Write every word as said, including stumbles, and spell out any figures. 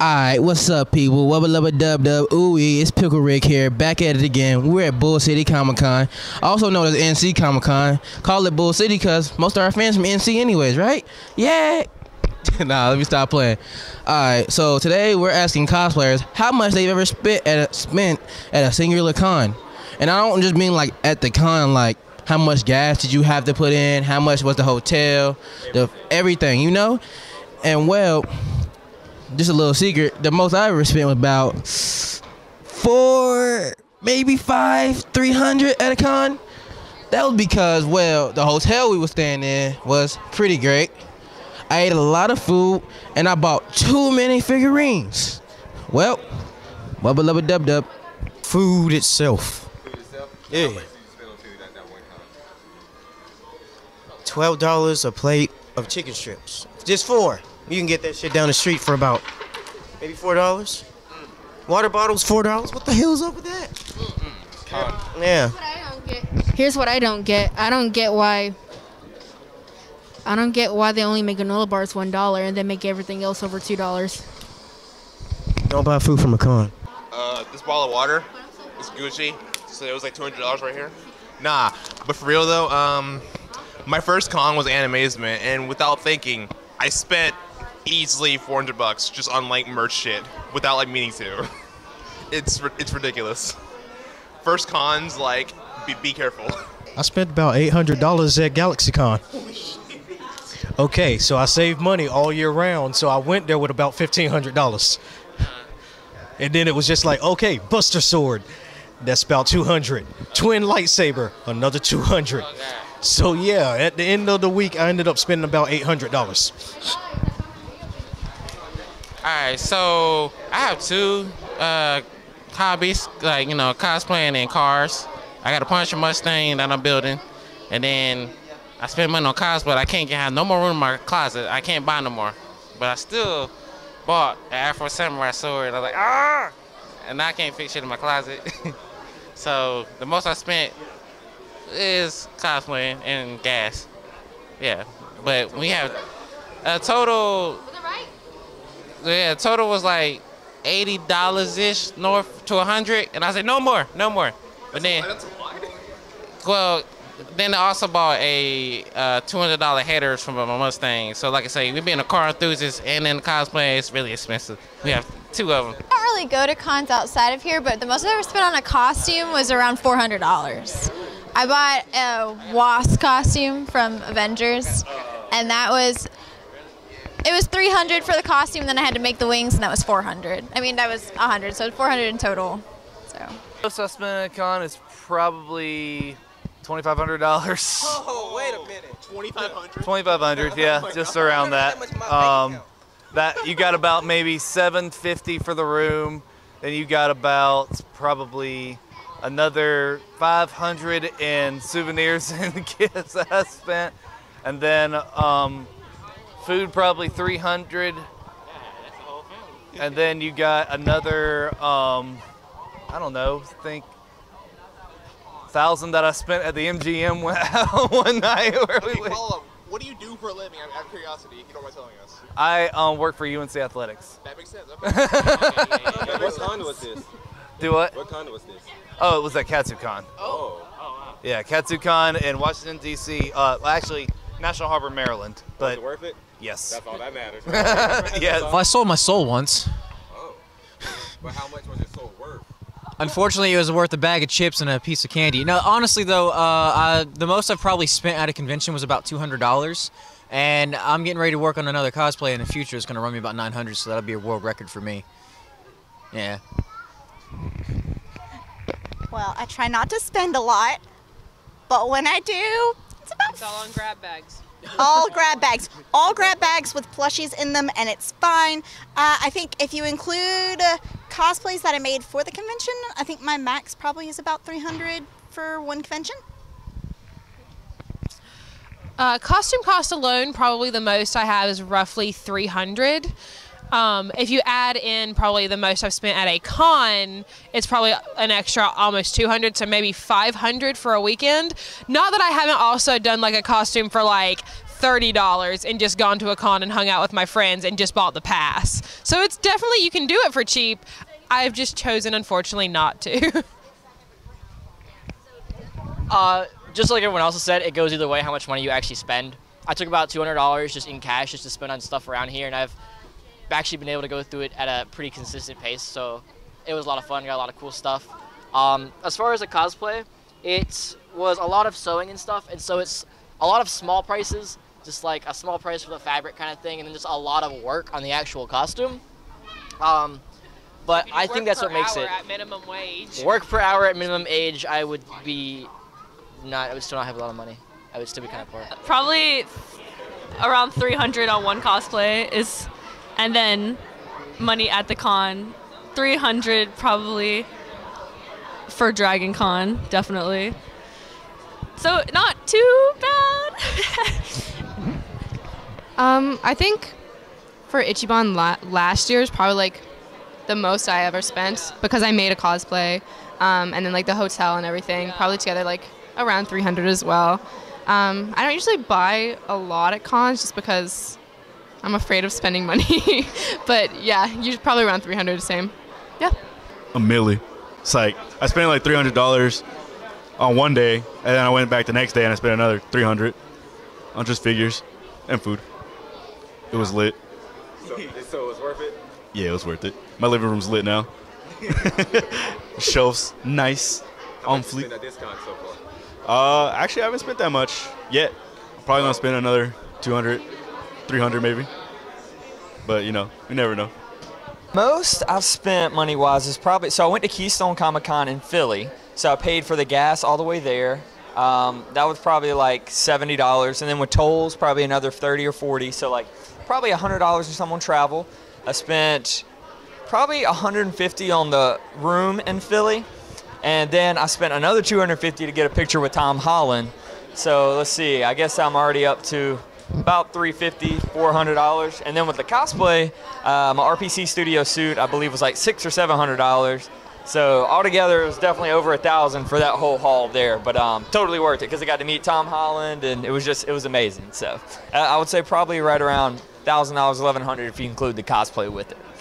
Alright, what's up, people? Wubba lubba dub dub. Ooh, it's Pickle Rick here, back at it again. We're at Bull City Comicon, also known as N C Comicon. Call it Bull City because most of our fans from N C anyways, right? Yeah. Nah, let me stop playing. Alright, so today we're asking cosplayers how much they've ever spent at a, spent at a singular con. And I don't just mean like at the con, like how much gas did you have to put in, how much was the hotel, the everything, you know? And well, just a little secret, the most I ever spent was about four, maybe five, three hundred at a con. That was because, well, the hotel we were staying in was pretty great. I ate a lot of food, and I bought too many figurines. Well, bubba lubba dub dub. Food itself. Food itself? Yeah. How much did you spend on food at that one con? Twelve dollars a plate of chicken strips. Just four. You can get that shit down the street for about maybe four dollars. Mm. Water bottles four dollars. What the hell's up with that? Mm-hmm. uh, yeah. Here's what I don't get. Here's what I don't get. I don't get why. I don't get why they only make granola bars one dollar and then make everything else over two dollars. Don't buy food from a con. Uh, this bottle of water is Gucci, so it was like two hundred dollars right here. Nah, but for real though, um, my first con was Animazement, and without thinking, I spent easily four hundred bucks just on like merch shit without like meaning to. It's it's ridiculous. First cons, like be, be careful. I spent about eight hundred dollars at GalaxyCon. Okay, so I saved money all year round, so I went there with about fifteen hundred dollars. And then it was just like, okay, Buster Sword, that's about two hundred. Twin Lightsaber, another two hundred. So yeah, at the end of the week, I ended up spending about eight hundred dollars. All right, so I have two uh, hobbies, like, you know, cosplaying and cars. I got a Punisher Mustang that I'm building, and then I spend money on cars, but I can't get, have no more room in my closet. I can't buy no more, but I still bought an Afro Samurai sword. I was like, ah! And now I can't fix shit in my closet. So the most I spent is cosplaying and gas. Yeah, but we have a total. Was it right? Yeah, total was like eighty dollars ish, north to a hundred, and I said no more, no more. But that's then, a lie, that's a lie. Well, then I also bought a uh, two hundred dollar headers from my Mustang. So like I say, we being a car enthusiast and then cosplay, it's really expensive. We have two of them. I don't really go to cons outside of here, but the most I ever spent on a costume was around four hundred dollars. I bought a Wasp costume from Avengers, and that was, it was three hundred dollars for the costume, then I had to make the wings, and that was four hundred dollars. I mean, that was one hundred dollars, so four hundred dollars in total. So. Most I spent at con is probably twenty-five hundred dollars. Oh, wait a minute. twenty-five hundred dollars? twenty-five hundred dollars, yeah, oh just around that. Um, that you got about maybe seven fifty for the room, then you got about probably another five hundred in souvenirs and gifts that I spent, and then um, food probably three hundred, and then you got another um, I don't know, think thousand that I spent at the M G M one, one night. Okay, Paula, what do you do for a living? I'm out of curiosity, if you don't mind telling us. I um, work for U N C athletics. That makes sense. Okay. Okay. What con was this? Do what? What con was this? Oh, it was at Katsucon. Oh. Oh, wow. Yeah, Katsucon in Washington, D C, uh, actually, National Harbor, Maryland. But was it worth it? Yes. That's all that matters. Right? Yeah. Well, I sold my soul once. Oh. But how much was your soul worth? Unfortunately, it was worth a bag of chips and a piece of candy. Now, honestly, though, uh, I, the most I've probably spent at a convention was about two hundred dollars. And I'm getting ready to work on another cosplay in the future. It's going to run me about nine hundred dollars, so that'll be a world record for me. Yeah. Well, I try not to spend a lot, but when I do, it's about... It's all on grab bags. All grab bags. All grab bags with plushies in them, and it's fine. Uh, I think if you include uh, cosplays that I made for the convention, I think my max probably is about three hundred dollars for one convention. Uh, costume cost alone, probably the most I have is roughly three hundred dollars. Um, if you add in probably the most I've spent at a con, it's probably an extra almost two hundred, so maybe five hundred for a weekend. Not that I haven't also done like a costume for like thirty dollars and just gone to a con and hung out with my friends and just bought the pass. So it's definitely, you can do it for cheap. I've just chosen, unfortunately, not to. uh, just like everyone else has said, it goes either way how much money you actually spend. I took about two hundred dollars just in cash just to spend on stuff around here, and I've actually been able to go through it at a pretty consistent pace, so it was a lot of fun, got a lot of cool stuff. Um, as far as the cosplay, it was a lot of sewing and stuff, and so it's a lot of small prices, just like a small price for the fabric kind of thing, and then just a lot of work on the actual costume. Um, but I think that's what makes it. Work per hour at minimum wage. Work per hour at minimum age, I would be not, I would still not have a lot of money. I would still be kind of poor. Probably around three hundred on one cosplay is, and then money at the con. three hundred probably for Dragon Con, definitely. So not too bad. um, I think for Ichiban la last year is probably like the most I ever spent, yeah, because I made a cosplay, um, and then like the hotel and everything, yeah, probably together like around three hundred as well. Um, I don't usually buy a lot at cons just because I'm afraid of spending money, but yeah, you probably around three hundred, same. Yeah. A milli. It's like I spent like three hundred dollars on one day, and then I went back the next day and I spent another three hundred dollars on just figures and food. It was lit. So, so it was worth it? Yeah, it was worth it. My living room's lit now. Shelves nice. How on fleek. At this con so far? Uh, actually, I haven't spent that much yet. I'm probably gonna spend another two hundred dollars. three hundred maybe, but you know, you never know. Most I've spent money wise is probably, so I went to Keystone Comic Con in Philly, so I paid for the gas all the way there. Um, that was probably like seventy dollars, and then with tolls probably another thirty or forty, so like probably a hundred dollars or something on travel. I spent probably a hundred fifty on the room in Philly, and then I spent another two hundred fifty to get a picture with Tom Holland. So let's see, I guess I'm already up to about three fifty, four hundred dollars, and then with the cosplay, uh, my R P C Studio suit I believe was like six or seven hundred dollars. So altogether, it was definitely over a thousand for that whole haul there. But um, totally worth it because I got to meet Tom Holland, and it was just it was amazing. So uh, I would say probably right around thousand dollars, eleven hundred if you include the cosplay with it.